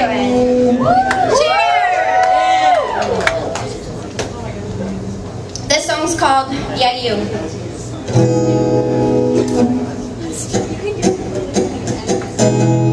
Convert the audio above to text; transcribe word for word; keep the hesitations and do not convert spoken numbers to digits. Cheering. Cheers! This song's called Yeah You.